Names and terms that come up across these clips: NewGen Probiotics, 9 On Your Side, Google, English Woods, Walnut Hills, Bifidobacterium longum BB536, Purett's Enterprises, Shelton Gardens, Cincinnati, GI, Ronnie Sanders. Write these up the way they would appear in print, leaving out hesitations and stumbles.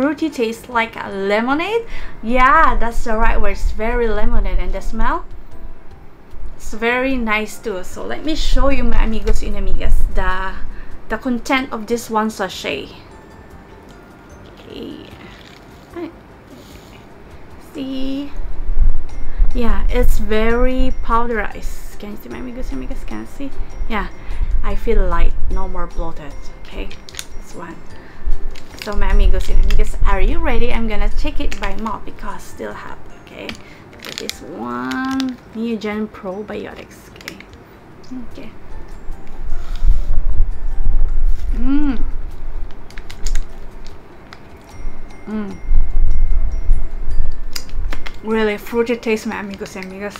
fruity taste like a lemonade. Yeah, that's the right word. It's very lemonade, and the smell, it's very nice too. So let me show you, my amigos and amigas, the content of this one sachet. Okay. See, yeah, it's very powderized. Can you see, my amigos and amigas? Can you see? Yeah, I feel light, no more bloated. Okay, this one. So my amigos and amigas, are you ready? I'm gonna take it by mouth because still have. Okay, so this one, NewGen Probiotics. Okay, okay. Mmm. Mmm. Really fruity taste, my amigos and amigas.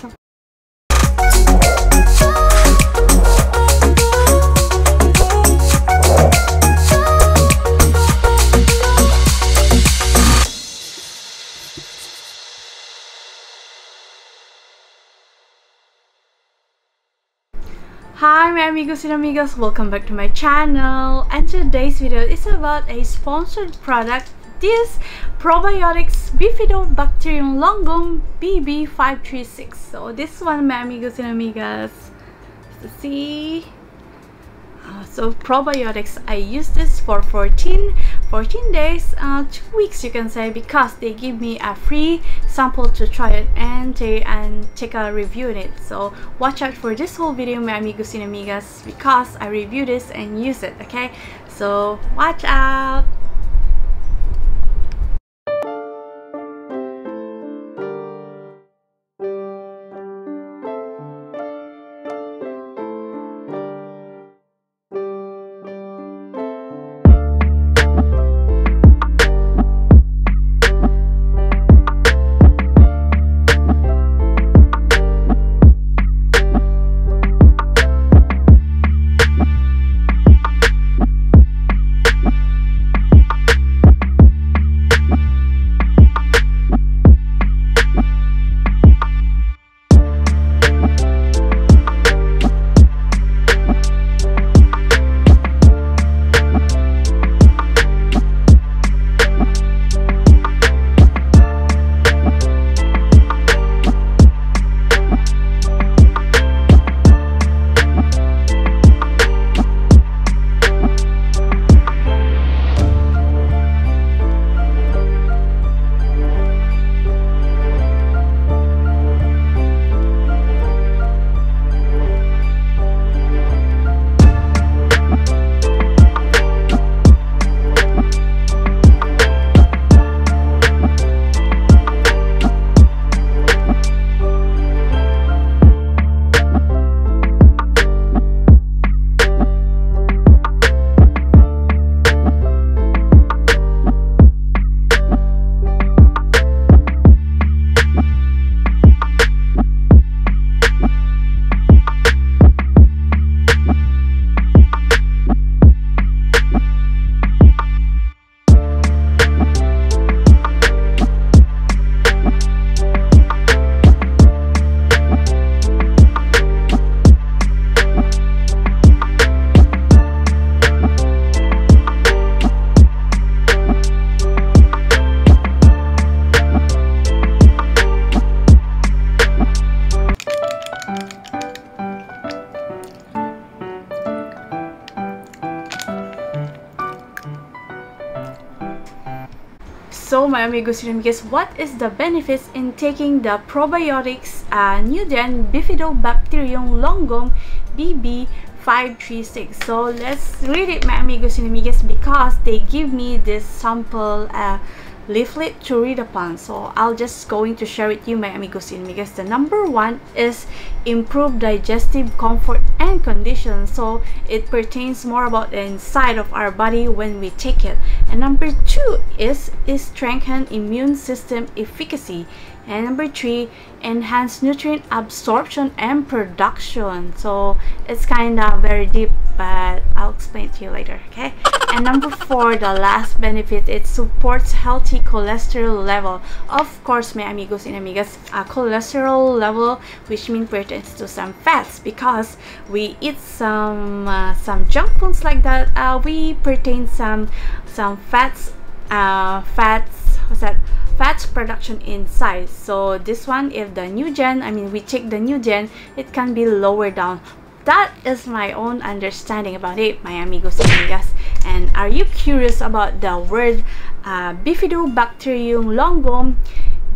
Hi my amigos and amigas, welcome back to my channel, and today's video is about a sponsored product. This probiotics Bifidobacterium longum BB536. So this one, my amigos and amigas, let's see. So probiotics, I use this for 14 days, 2 weeks you can say, because they give me a free sample to try it and take a review in it. So watch out for this whole video, my amigos and amigas, because I review this and use it. Okay, so watch out. So my amigos and amigas, what is the benefits in taking the probiotics NewGen Bifidobacterium longum BB536? So let's read it, my amigos and amigas, because they give me this sample leaflet to read upon. So I'll just going to share with you, my amigos and amigas. The number one is improve digestive comfort and condition. So it pertains more about the inside of our body when we take it. And number two is strengthen immune system efficacy. And number three, enhance nutrient absorption and production. So it's kind of very deep, but I'll explain it to you later. Okay. And number four, the last benefit, it supports healthy cholesterol level. Of course, my amigos and amigas, cholesterol level, which means pertains to some fats, because we eat some junk foods like that. We pertain some fats fats production in size. So this one, if the NewGen, I mean we check the NewGen, it can be lower down. That is my own understanding about it, my amigos and amigas. And are you curious about the word Bifidobacterium longum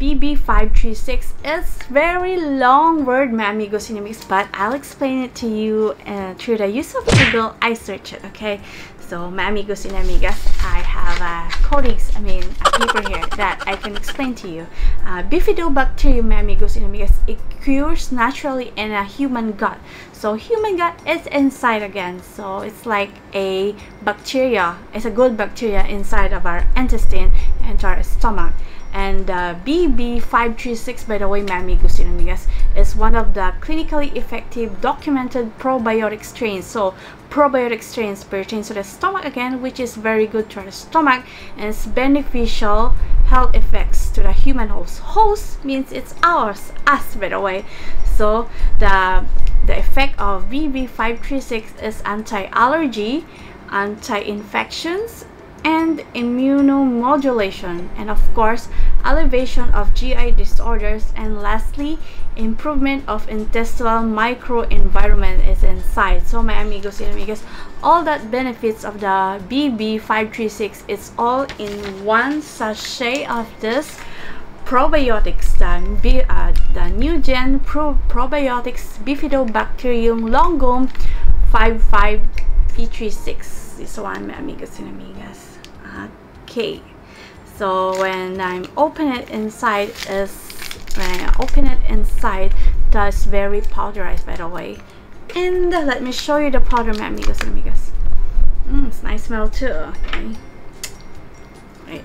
BB536? It's very long word, my amigos and amigas, but I'll explain it to you through the use of Google. I search it, okay? So my amigos and amigas, I have a paper here that I can explain to you. Bifidobacterium, my amigos and amigas, it cures naturally in a human gut. So human gut is inside again. So it's like a bacteria. It's a good bacteria inside of our intestine and to our stomach. And BB536, by the way, my amigos and amigas, is one of the clinically effective documented probiotic strains. So probiotic strains pertains to the stomach again, which is very good to the stomach, and it's beneficial health effects to the human host. Host means it's ours, us, by the way. So the effect of BB536 is anti-allergy, anti-infections, and immunomodulation, and of course alleviation of GI disorders, and lastly improvement of intestinal microenvironment is inside. So my amigos and amigas, all that benefits of the BB536 is all in one sachet of this probiotics, the NewGen probiotics Bifidobacterium longum 5536. This one, my amigos and amigas. Okay, so when I open it inside, that's very powderized, by the way. And let me show you the powder, my amigos and amigas. It's nice smell too. Okay. Wait.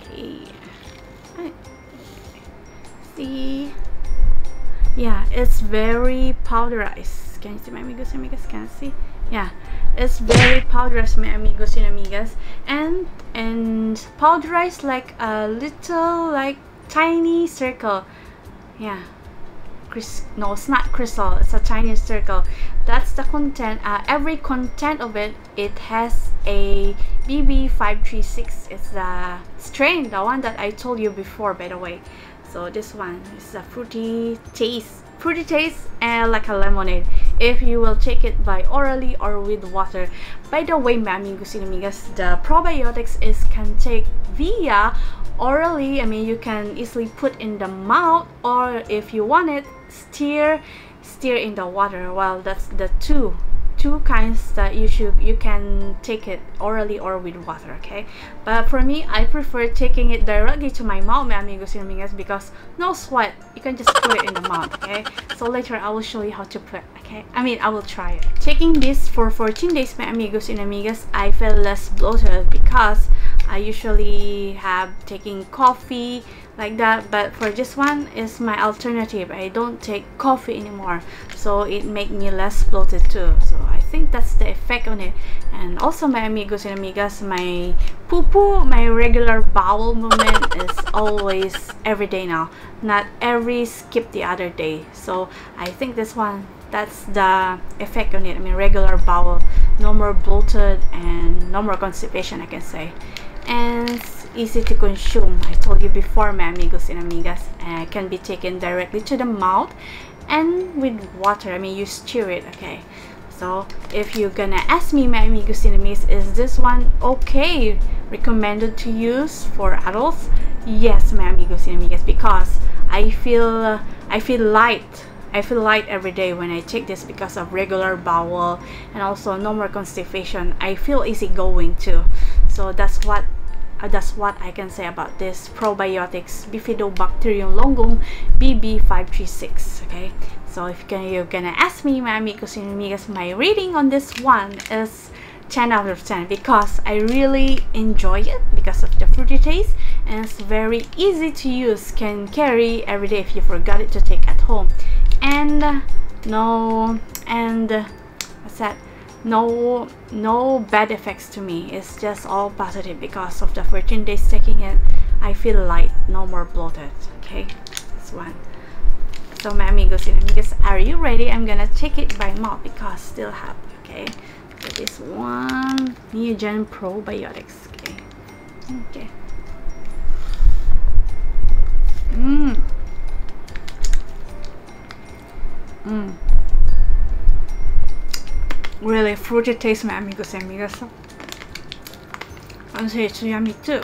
Okay. Right. See. Yeah, it's very powderized. Can you see, my amigos and amigas? Can you see? Yeah, it's very powderized, my amigos and amigas, and powderized like a little, like tiny circle. Yeah, no, it's not crystal. It's a tiny circle. That's the content. Every content of it, it has a BB536. It's the strain, the one that I told you before, by the way. So this one is a fruity taste. Pretty taste and like a lemonade if you will take it by orally or with water. By the way, my amigos and amigas, the probiotics can take via orally. I mean, you can easily put in the mouth, or if you want it, stir in the water. Well, that's the two kinds that you can take it orally or with water, okay? But for me, I prefer taking it directly to my mouth, my amigos and amigas, because no sweat, you can just put it in the mouth, okay? So later I will show you how to put it, okay? I mean, I will try it. Taking this for 14 days, my amigos and amigas, I feel less bloated because I usually have taking coffee like that, but for this one is my alternative. I don't take coffee anymore, so it make me less bloated too. So I think that's the effect on it. And also, my amigos and amigas, my poo-poo, my regular bowel movement is always every day now, not every skip the other day. So I think this one, that's the effect on it. I mean, regular bowel, no more bloated and no more constipation, I can say. And it's easy to consume. I told you before, my amigos and amigas, can be taken directly to the mouth and with water. I mean, you stir it, okay? So if you're gonna ask me, my amigos and amigas, is this one okay, recommended to use for adults? Yes, my amigos and amigas, because I feel light. I feel light every day when I take this because of regular bowel and also no more constipation. I feel easy going too. So that's what I can say about this probiotics Bifidobacterium longum BB536, okay? So if you're gonna ask me, my amigos and amigas, my rating on this one is 10 out of 10 because I really enjoy it because of the fruity taste, and it's very easy to use, can carry every day if you forgot it to take at home. And no bad effects to me. It's just all positive because of the 14 days taking it. I feel light, no more bloated, okay? This one. So my amigos and amigas, are you ready? I'm gonna take it by mouth because still have, okay? this one, NewGen Probiotics. Okay. Really fruity taste, my amigos and amigas. I'll say it's yummy too.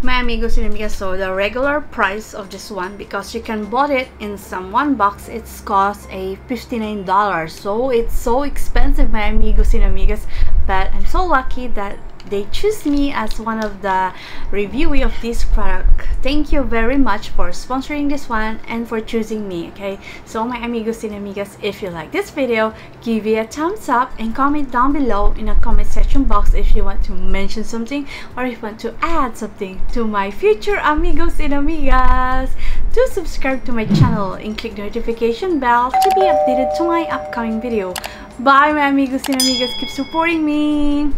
My amigos and amigas, so the regular price of this one, because you can bought it in some one box, it's cost a $59, so it's so expensive, my amigos and amigas, but I'm so lucky that they choose me as one of the reviewee of this product. Thank you very much for sponsoring this one and for choosing me. Okay, so my amigos and amigas, if you like this video, give it a thumbs up and comment down below in the comment section box if you want to mention something or if you want to add something to my future amigos and amigas. Do subscribe to my channel and click the notification bell to be updated to my upcoming video. Bye my amigos and amigas, keep supporting me.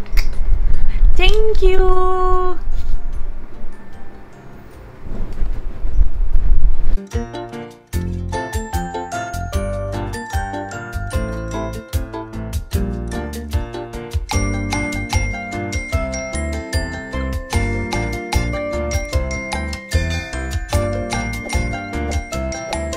Thank you!